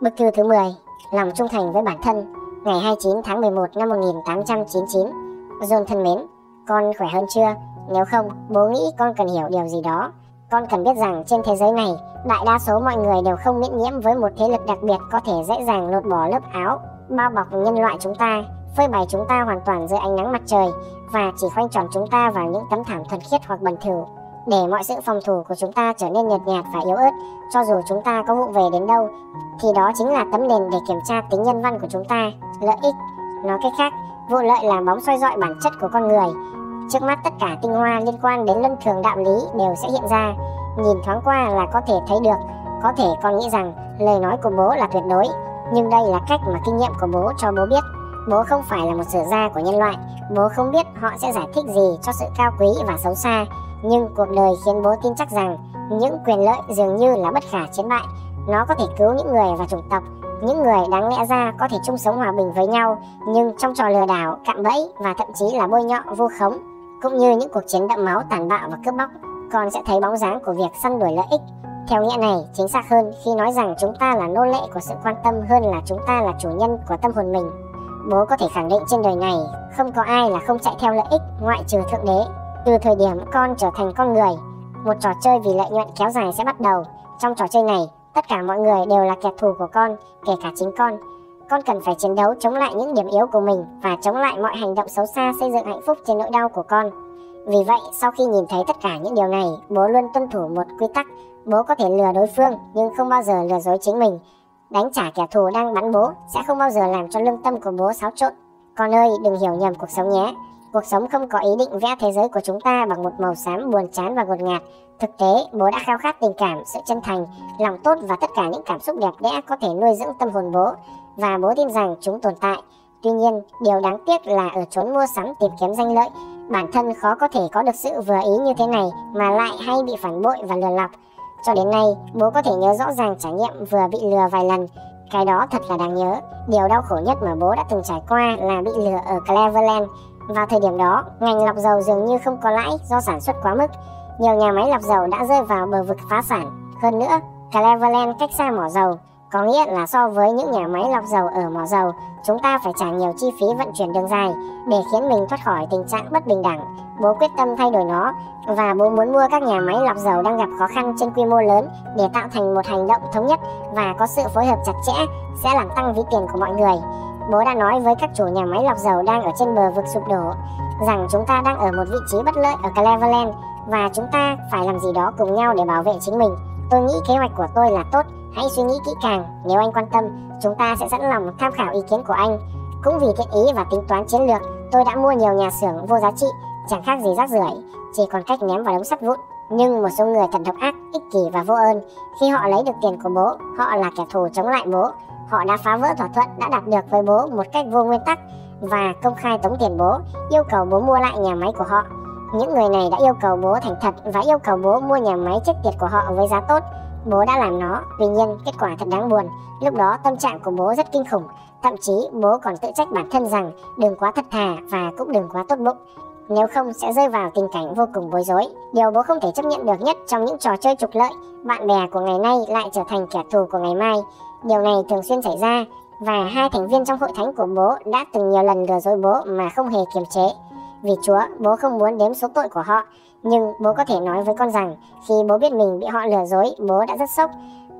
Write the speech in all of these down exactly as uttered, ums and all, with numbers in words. Bức thư thứ mười, lòng trung thành với bản thân. Ngày hai mươi chín tháng mười một năm một nghìn tám trăm chín mươi chín. John thân mến, con khỏe hơn chưa? Nếu không, bố nghĩ con cần hiểu điều gì đó. Con cần biết rằng trên thế giới này, đại đa số mọi người đều không miễn nhiễm với một thế lực đặc biệt có thể dễ dàng lột bỏ lớp áo bao bọc nhân loại chúng ta, phơi bày chúng ta hoàn toàn dưới ánh nắng mặt trời và chỉ khoanh tròn chúng ta vào những tấm thảm thuần khiết hoặc bẩn thỉu, để mọi sự phòng thủ của chúng ta trở nên nhợt nhạt và yếu ớt. Cho dù chúng ta có vụng về đến đâu thì đó chính là tấm nền để kiểm tra tính nhân văn của chúng ta. Lợi ích, nói cách khác, vụ lợi là bóng soi rọi bản chất của con người. Trước mắt, tất cả tinh hoa liên quan đến luân thường đạo lý đều sẽ hiện ra. Nhìn thoáng qua là có thể thấy được. Có thể con nghĩ rằng lời nói của bố là tuyệt đối, nhưng đây là cách mà kinh nghiệm của bố cho bố biết. Bố không phải là một sử gia của nhân loại. Bố không biết họ sẽ giải thích gì cho sự cao quý và xấu xa, nhưng cuộc đời khiến bố tin chắc rằng những quyền lợi dường như là bất khả chiến bại. Nó có thể cứu những người và chủng tộc, những người đáng lẽ ra có thể chung sống hòa bình với nhau, nhưng trong trò lừa đảo, cạm bẫy và thậm chí là bôi nhọ vu khống, cũng như những cuộc chiến đẫm máu, tàn bạo và cướp bóc, con sẽ thấy bóng dáng của việc săn đuổi lợi ích. Theo nghĩa này, chính xác hơn khi nói rằng chúng ta là nô lệ của sự quan tâm hơn là chúng ta là chủ nhân của tâm hồn mình. Bố có thể khẳng định trên đời này không có ai là không chạy theo lợi ích, ngoại trừ Thượng Đế. Từ thời điểm con trở thành con người, một trò chơi vì lợi nhuận kéo dài sẽ bắt đầu. Trong trò chơi này, tất cả mọi người đều là kẻ thù của con, kể cả chính con. Con cần phải chiến đấu chống lại những điểm yếu của mình và chống lại mọi hành động xấu xa, xây dựng hạnh phúc trên nỗi đau của con. Vì vậy, sau khi nhìn thấy tất cả những điều này, bố luôn tuân thủ một quy tắc. Bố có thể lừa đối phương nhưng không bao giờ lừa dối chính mình. Đánh trả kẻ thù đang bắn bố sẽ không bao giờ làm cho lương tâm của bố xáo trộn. Con ơi, đừng hiểu nhầm cuộc sống nhé. Cuộc sống không có ý định vẽ thế giới của chúng ta bằng một màu xám buồn chán và ngột ngạt. Thực tế, bố đã khao khát tình cảm, sự chân thành, lòng tốt và tất cả những cảm xúc đẹp đẽ có thể nuôi dưỡng tâm hồn bố, và bố tin rằng chúng tồn tại. Tuy nhiên, điều đáng tiếc là ở chốn mua sắm tìm kiếm danh lợi, bản thân khó có thể có được sự vừa ý như thế này mà lại hay bị phản bội và lừa lọc. Cho đến nay, bố có thể nhớ rõ ràng trải nghiệm vừa bị lừa vài lần. Cái đó thật là đáng nhớ. Điều đau khổ nhất mà bố đã từng trải qua là bị lừa ở Cleveland. Vào thời điểm đó, ngành lọc dầu dường như không có lãi do sản xuất quá mức. Nhiều nhà máy lọc dầu đã rơi vào bờ vực phá sản. Hơn nữa, Cleveland cách xa mỏ dầu, có nghĩa là so với những nhà máy lọc dầu ở mỏ dầu, chúng ta phải trả nhiều chi phí vận chuyển đường dài để khiến mình thoát khỏi tình trạng bất bình đẳng. Bố quyết tâm thay đổi nó, và bố muốn mua các nhà máy lọc dầu đang gặp khó khăn trên quy mô lớn để tạo thành một hành động thống nhất và có sự phối hợp chặt chẽ sẽ làm tăng ví tiền của mọi người. Bố đã nói với các chủ nhà máy lọc dầu đang ở trên bờ vực sụp đổ rằng chúng ta đang ở một vị trí bất lợi ở Cleveland và chúng ta phải làm gì đó cùng nhau để bảo vệ chính mình. Tôi nghĩ kế hoạch của tôi là tốt. Hãy suy nghĩ kỹ càng. Nếu anh quan tâm, chúng ta sẽ sẵn lòng tham khảo ý kiến của anh. Cũng vì thiện ý và tính toán chiến lược, tôi đã mua nhiều nhà xưởng vô giá trị, chẳng khác gì rác rưởi, chỉ còn cách ném vào đống sắt vụn. Nhưng một số người thật độc ác, ích kỷ và vô ơn. Khi họ lấy được tiền của bố, họ là kẻ thù chống lại bố. Họ đã phá vỡ thỏa thuận đã đạt được với bố một cách vô nguyên tắc và công khai tống tiền bố, yêu cầu bố mua lại nhà máy của họ. Những người này đã yêu cầu bố thành thật và yêu cầu bố mua nhà máy chết tiệt của họ với giá tốt. Bố đã làm nó, tuy nhiên kết quả thật đáng buồn. Lúc đó tâm trạng của bố rất kinh khủng, thậm chí bố còn tự trách bản thân rằng đừng quá thật thà và cũng đừng quá tốt bụng, nếu không sẽ rơi vào tình cảnh vô cùng bối rối. Điều bố không thể chấp nhận được nhất trong những trò chơi trục lợi, bạn bè của ngày nay lại trở thành kẻ thù của ngày mai. Điều này thường xuyên xảy ra, và hai thành viên trong hội thánh của bố đã từng nhiều lần lừa dối bố mà không hề kiềm chế. Vì Chúa, bố không muốn đếm số tội của họ, nhưng bố có thể nói với con rằng khi bố biết mình bị họ lừa dối, bố đã rất sốc.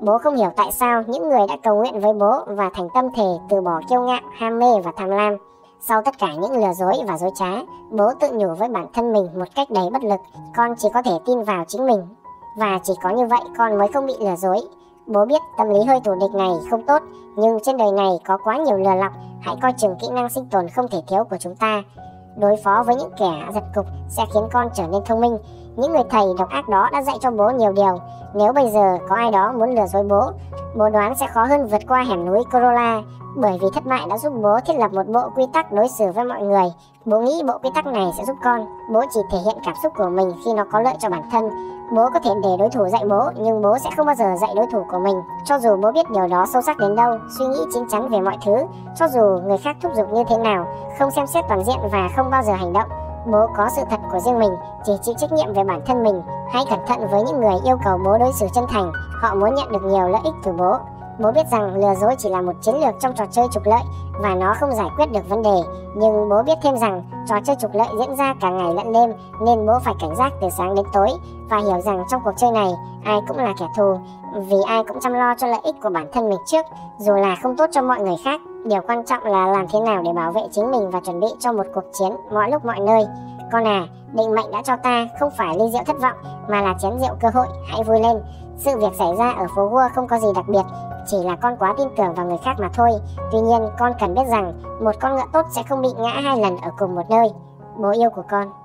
Bố không hiểu tại sao những người đã cầu nguyện với bố và thành tâm thề từ bỏ kiêu ngạo, ham mê và tham lam. Sau tất cả những lừa dối và dối trá, bố tự nhủ với bản thân mình một cách đầy bất lực, con chỉ có thể tin vào chính mình, và chỉ có như vậy con mới không bị lừa dối. Bố biết tâm lý hơi thù địch này không tốt, nhưng trên đời này có quá nhiều lừa lọc, hãy coi chừng kỹ năng sinh tồn không thể thiếu của chúng ta. Đối phó với những kẻ giật cục sẽ khiến con trở nên thông minh. Những người thầy độc ác đó đã dạy cho bố nhiều điều. Nếu bây giờ có ai đó muốn lừa dối bố, bố đoán sẽ khó hơn vượt qua hẻm núi Corolla, bởi vì thất bại đã giúp bố thiết lập một bộ quy tắc đối xử với mọi người. Bố nghĩ bộ quy tắc này sẽ giúp con. Bố chỉ thể hiện cảm xúc của mình khi nó có lợi cho bản thân. Bố có thể để đối thủ dạy bố, nhưng bố sẽ không bao giờ dạy đối thủ của mình. Cho dù bố biết điều đó sâu sắc đến đâu, suy nghĩ chín chắn về mọi thứ, cho dù người khác thúc giục như thế nào, không xem xét toàn diện và không bao giờ hành động. Bố có sự thật của riêng mình, chỉ chịu trách nhiệm về bản thân mình. Hãy cẩn thận với những người yêu cầu bố đối xử chân thành, họ muốn nhận được nhiều lợi ích từ bố. Bố biết rằng lừa dối chỉ là một chiến lược trong trò chơi trục lợi và nó không giải quyết được vấn đề, nhưng bố biết thêm rằng trò chơi trục lợi diễn ra cả ngày lẫn đêm nên bố phải cảnh giác từ sáng đến tối và hiểu rằng trong cuộc chơi này ai cũng là kẻ thù vì ai cũng chăm lo cho lợi ích của bản thân mình trước, dù là không tốt cho mọi người khác. Điều quan trọng là làm thế nào để bảo vệ chính mình và chuẩn bị cho một cuộc chiến mọi lúc mọi nơi. Con à, định mệnh đã cho ta không phải ly rượu thất vọng mà là chén rượu cơ hội, hãy vui lên. Sự việc xảy ra ở phố Wall không có gì đặc biệt, chỉ là con quá tin tưởng vào người khác mà thôi. Tuy nhiên, con cần biết rằng một con ngựa tốt sẽ không bị ngã hai lần ở cùng một nơi. Bố yêu của con.